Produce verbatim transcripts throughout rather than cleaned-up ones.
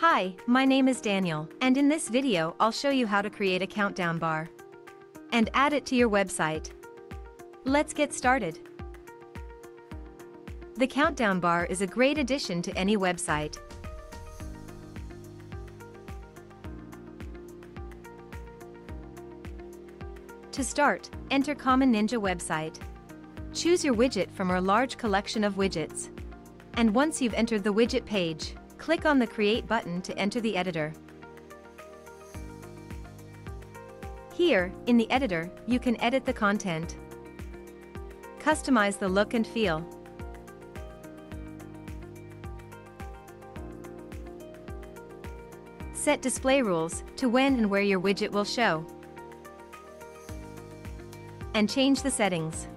Hi, my name is Daniel, and in this video I'll show you how to create a countdown bar and add it to your website. Let's get started. The countdown bar is a great addition to any website. To start, enter Common Ninja website. Choose your widget from our large collection of widgets. And once you've entered the widget page, click on the Create button to enter the editor. Here, in the editor, you can edit the content, customize the look and feel, set display rules to when and where your widget will show, and change the settings.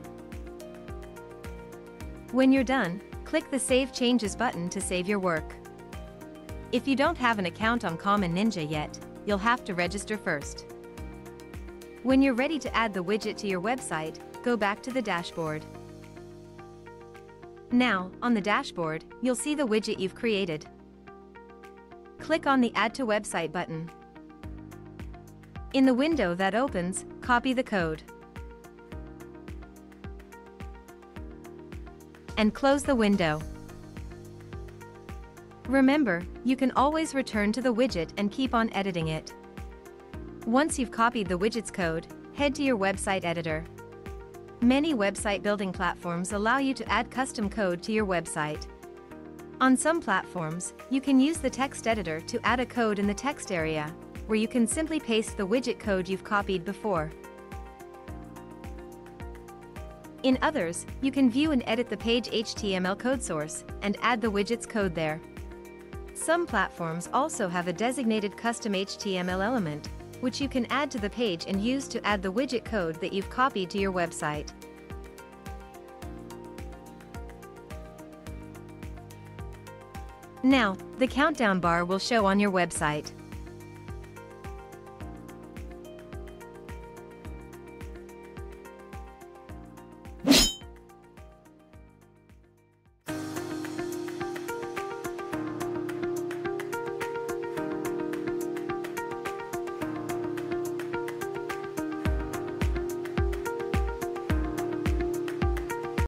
When you're done, click the Save Changes button to save your work. If you don't have an account on Common Ninja yet, you'll have to register first. When you're ready to add the widget to your website, go back to the dashboard. Now, on the dashboard, you'll see the widget you've created. Click on the Add to Website button. In the window that opens, copy the code and close the window. Remember, you can always return to the widget and keep on editing it. Once you've copied the widget's code, head to your website editor. Many website building platforms allow you to add custom code to your website. On some platforms, you can use the text editor to add a code in the text area, where you can simply paste the widget code you've copied before. In others, you can view and edit the page H T M L code source and add the widget's code there. Some platforms also have a designated custom H T M L element, which you can add to the page and use to add the widget code that you've copied to your website. Now, the countdown bar will show on your website.